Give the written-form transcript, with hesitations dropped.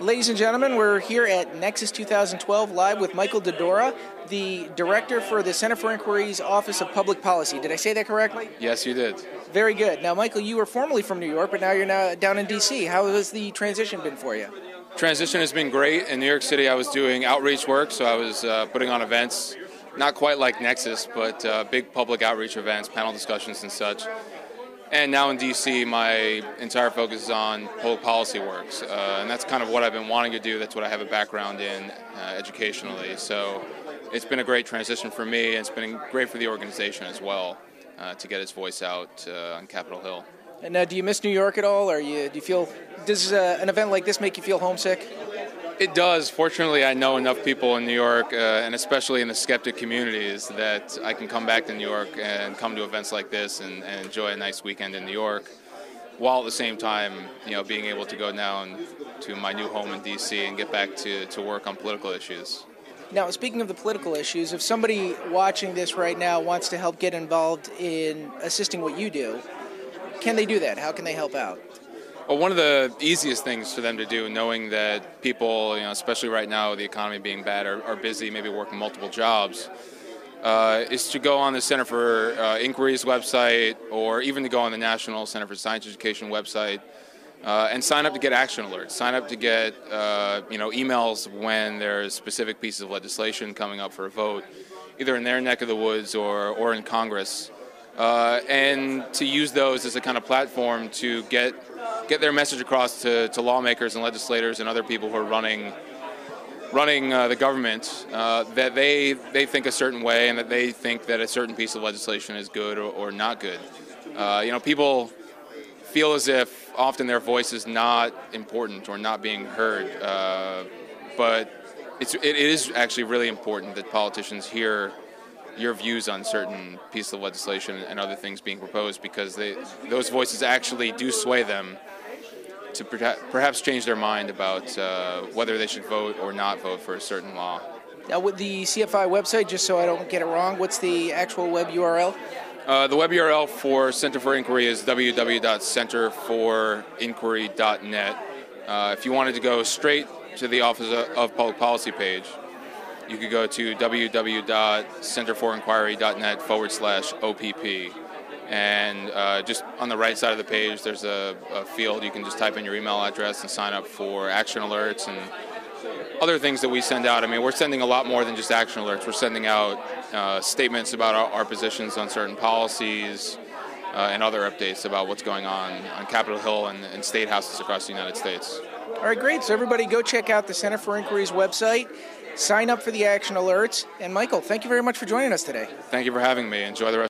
Ladies and gentlemen, we're here at NECSS 2012 live with Michael De Dora, the director for the Center for Inquiry's Office of Public Policy. Did I say that correctly? Yes, you did. Very good. Now, Michael, you were formerly from New York, but now you're down in D.C. How has the transition been for you? Transition has been great. In New York City, I was doing outreach work, so I was putting on events, not quite like NECSS, but big public outreach events, panel discussions and such. And now in D.C., my entire focus is on public policy works, and that's kind of what I've been wanting to do. That's what I have a background in educationally. So it's been a great transition for me, and it's been great for the organization as well to get its voice out on Capitol Hill. And do you miss New York at all, or does an event like this make you feel homesick? It does. Fortunately, I know enough people in New York, and especially in the skeptic communities, that I can come back to New York and come to events like this and enjoy a nice weekend in New York, while at the same time, you know, being able to go down to my new home in D.C. and get back to work on political issues. Now, speaking of the political issues, if somebody watching this right now wants to help get involved in assisting what you do, can they do that? How can they help out? Well, one of the easiest things for them to do, knowing that people, you know, especially right now with the economy being bad, are busy, maybe working multiple jobs, is to go on the Center for Inquiry's website, or even to go on the National Center for Science Education website and sign up to get action alerts. Sign up to get you know, emails when there's specific pieces of legislation coming up for a vote, either in their neck of the woods or in Congress, and to use those as a kind of platform to get their message across to lawmakers and legislators and other people who are running the government, that they think a certain way and that they think that a certain piece of legislation is good or not good. You know, people feel as if often their voice is not important or not being heard, but it is actually really important that politicians hear your views on certain pieces of legislation and other things being proposed, because those voices actually do sway them to perhaps change their mind about whether they should vote or not vote for a certain law. Now, with the CFI website, just so I don't get it wrong, what's the actual web URL? The web URL for Center for Inquiry is www.centerforinquiry.net. If you wanted to go straight to the Office of Public Policy page, you could go to www.centerforinquiry.net/OPP. And just on the right side of the page, there's a field. You can just type in your email address and sign up for action alerts and other things that we send out. I mean, we're sending a lot more than just action alerts. We're sending out statements about our positions on certain policies and other updates about what's going on Capitol Hill and state houses across the United States. All right, great. So everybody go check out the Center for Inquiry's website. Sign up for the action alerts. And Michael, thank you very much for joining us today. Thank you for having me. Enjoy the rest.